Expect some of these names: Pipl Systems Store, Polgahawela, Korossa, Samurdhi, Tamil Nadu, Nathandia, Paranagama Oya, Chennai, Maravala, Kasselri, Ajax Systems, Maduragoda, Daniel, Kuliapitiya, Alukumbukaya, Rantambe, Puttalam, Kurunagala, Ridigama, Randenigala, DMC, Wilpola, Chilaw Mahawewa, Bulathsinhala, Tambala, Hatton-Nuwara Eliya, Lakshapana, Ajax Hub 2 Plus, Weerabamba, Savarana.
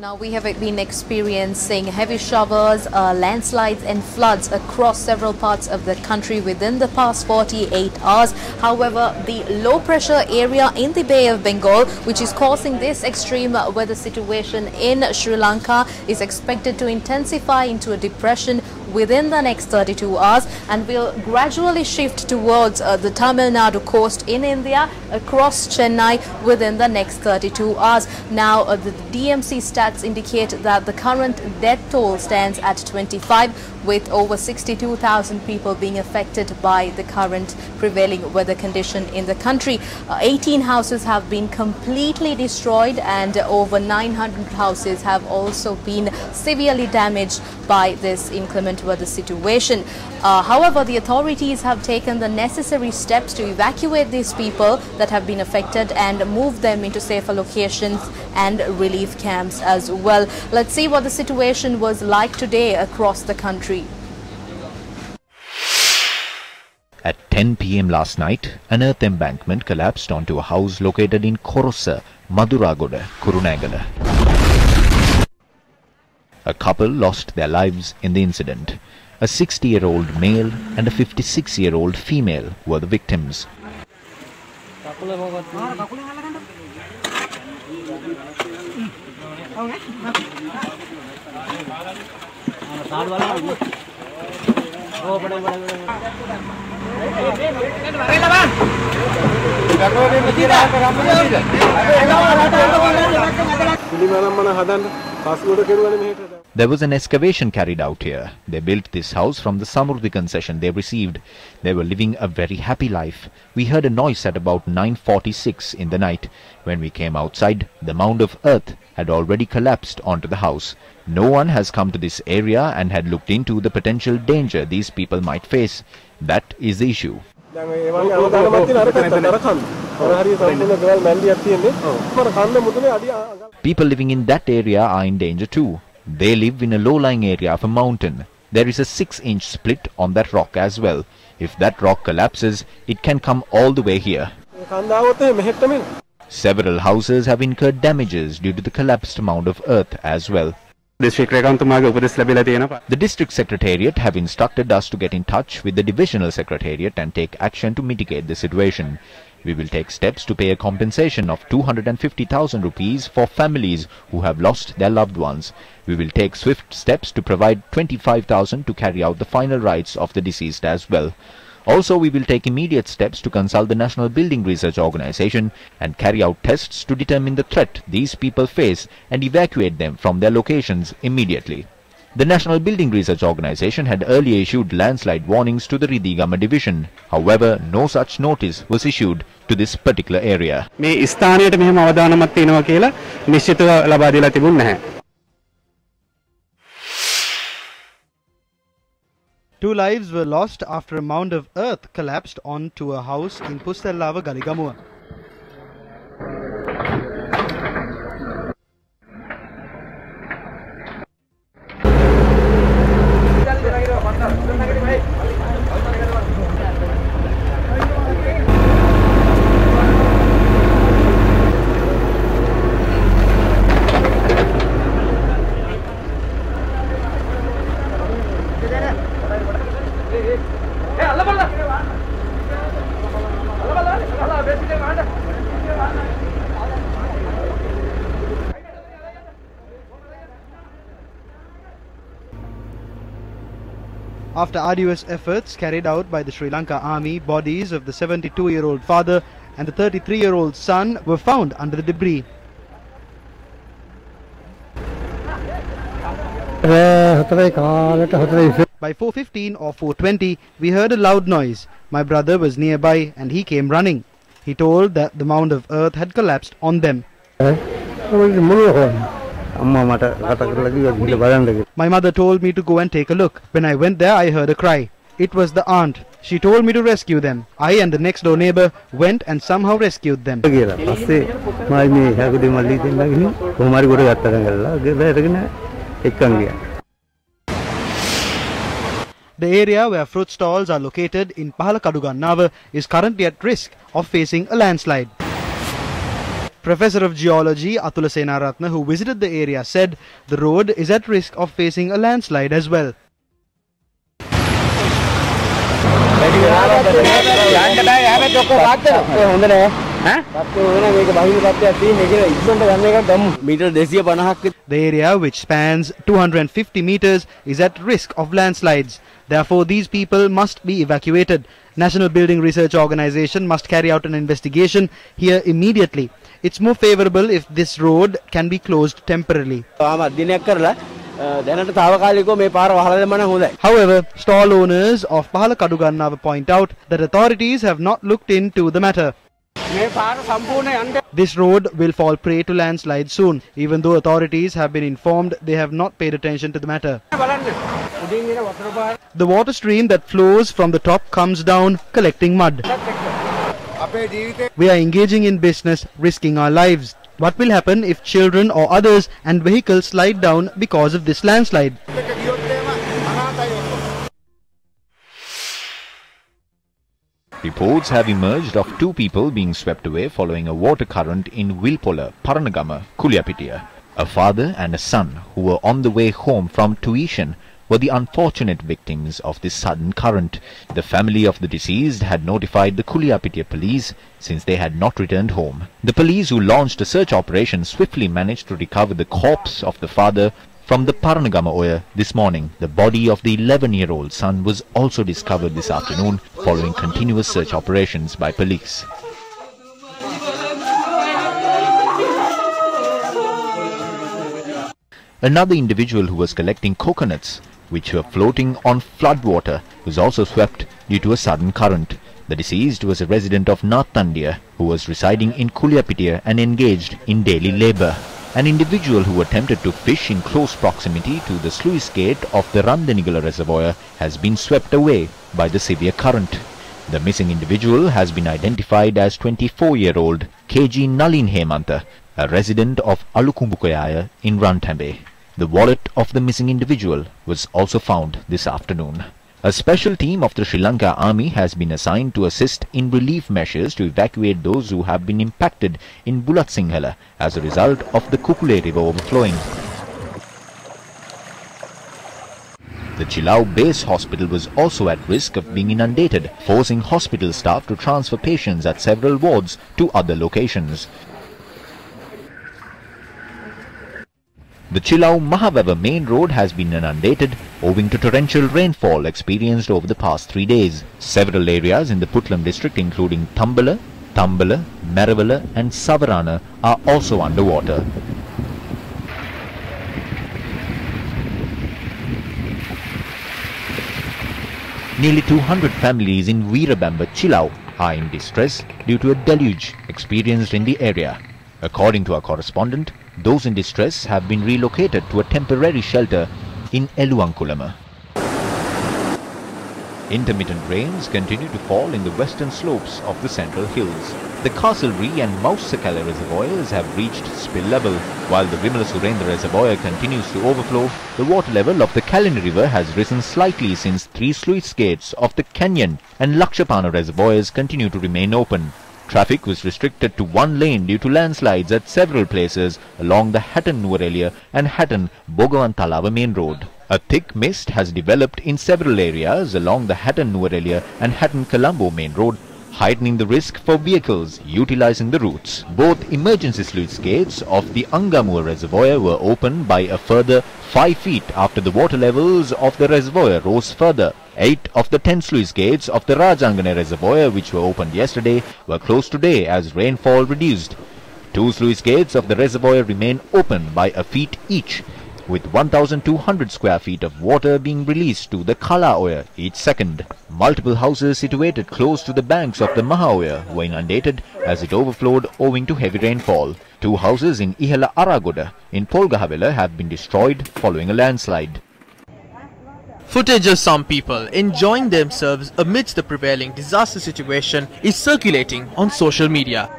Now we have been experiencing heavy showers, landslides and floods across several parts of the country within the past 48 hours. However, the low pressure area in the Bay of Bengal, which is causing this extreme weather situation in Sri Lanka, is expected to intensify into a depression within the next 32 hours and will gradually shift towards the Tamil Nadu coast in India across Chennai within the next 32 hours. Now the DMC stats indicate that the current death toll stands at 25 with over 62,000 people being affected by the current prevailing weather condition in the country. 18 houses have been completely destroyed and over 900 houses have also been severely damaged by this inclement weather situation. However, the authorities have taken the necessary steps to evacuate these people that have been affected and move them into safer locations and relief camps as well. Let's see what the situation was like today across the country. At 10 p.m. last night, an earth embankment collapsed onto a house located in Korossa, Maduragoda, Kurunagala. A couple lost their lives in the incident. A 60-year-old male and a 56-year-old female were the victims. There was an excavation carried out here. They built this house from the Samurdhi concession they received. They were living a very happy life. We heard a noise at about 9:46 in the night. When we came outside, the mound of earth had already collapsed onto the house. No one has come to this area and had looked into the potential danger these people might face. That is the issue. People living in that area are in danger too. They live in a low-lying area of a mountain. There is a 6-inch split on that rock as well. If that rock collapses, it can come all the way here. Several houses have incurred damages due to the collapsed mound of earth as well. The district secretariat have instructed us to get in touch with the divisional secretariat and take action to mitigate the situation. We will take steps to pay a compensation of 250,000 rupees for families who have lost their loved ones. We will take swift steps to provide 25,000 to carry out the final rites of the deceased as well. Also, we will take immediate steps to consult the National Building Research Organization and carry out tests to determine the threat these people face and evacuate them from their locations immediately. The National Building Research Organization had earlier issued landslide warnings to the Ridigama division. However, no such notice was issued to this particular area. Two lives were lost after a mound of earth collapsed onto a house in Puttalam, Angamua. After arduous efforts carried out by the Sri Lanka Army, bodies of the 72-year-old father and the 33-year-old son were found under the debris. By 4:15 or 4:20, we heard a loud noise. My brother was nearby and he came running. He told that the mound of earth had collapsed on them. My mother told me to go and take a look. When I went there, I heard a cry. It was the aunt. She told me to rescue them. I and the next door neighbor went and somehow rescued them. The area where fruit stalls are located in Pahalakadugan Nava is currently at risk of facing a landslide. Professor of Geology Atula Senaratna, who visited the area, said the road is at risk of facing a landslide as well. The area, which spans 250 meters, is at risk of landslides. Therefore, these people must be evacuated. National Building Research Organization must carry out an investigation here immediately. It's more favorable if this road can be closed temporarily. However, stall owners of Pahalakadugannawa point out that authorities have not looked into the matter. This road will fall prey to landslides soon. Even though authorities have been informed, they have not paid attention to the matter. The water stream that flows from the top comes down, collecting mud. We are engaging in business, risking our lives. What will happen if children or others and vehicles slide down because of this landslide? Reports have emerged of 2 people being swept away following a water current in Wilpola, Paranagama, Kuliapitiya. A father and a son who were on the way home from tuition were the unfortunate victims of this sudden current. The family of the deceased had notified the Kuliapitiya police since they had not returned home. The police, who launched a search operation, swiftly managed to recover the corpse of the father from the Paranagama Oya this morning. The body of the 11-year-old son was also discovered this afternoon following continuous search operations by police. Another individual who was collecting coconuts, which were floating on floodwater, was also swept due to a sudden current. The deceased was a resident of Nathandia who was residing in Kuliapitiya and engaged in daily labour. An individual who attempted to fish in close proximity to the sluice gate of the Randenigala reservoir has been swept away by the severe current. The missing individual has been identified as 24-year-old K.G. Nalinhe Manta, a resident of Alukumbukaya in Rantambe. The wallet of the missing individual was also found this afternoon. A special team of the Sri Lanka Army has been assigned to assist in relief measures to evacuate those who have been impacted in Bulathsinhala as a result of the Kukule River overflowing. The Chilaw Base Hospital was also at risk of being inundated, forcing hospital staff to transfer patients at several wards to other locations. The Chilaw Mahawewa main road has been inundated owing to torrential rainfall experienced over the past 3 days. Several areas in the Puttalam district, including Tambala, Maravala and Savarana, are also underwater. Nearly 200 families in Weerabamba, Chilaw, are in distress due to a deluge experienced in the area. According to our correspondent, those in distress have been relocated to a temporary shelter in Eluankulama. Intermittent rains continue to fall in the western slopes of the central hills. The Kasselri and Mausakala reservoirs have reached spill level. While the Vimalasurenda reservoir continues to overflow, the water level of the Kalani River has risen slightly since 3 sluice gates of the Canyon and Lakshapana reservoirs continue to remain open. Traffic was restricted to 1 lane due to landslides at several places along the Hatton-Nuwara Eliya and Hatton-Bogawantalawa main road. A thick mist has developed in several areas along the Hatton-Nuwara Eliya and Hatton-Colombo main road, heightening the risk for vehicles utilizing the routes. Both emergency sluice gates of the Angamua reservoir were opened by a further 5 feet after the water levels of the reservoir rose further. 8 of the 10 sluice gates of the Rajangane reservoir, which were opened yesterday, were closed today as rainfall reduced. 2 sluice gates of the reservoir remain open by a feet each, with 1,200 square feet of water being released to the Kala Oya each second. Multiple houses situated close to the banks of the Maha Oya were inundated as it overflowed owing to heavy rainfall. 2 houses in Ihala Aragoda in Polgahawela have been destroyed following a landslide. Footage of some people enjoying themselves amidst the prevailing disaster situation is circulating on social media.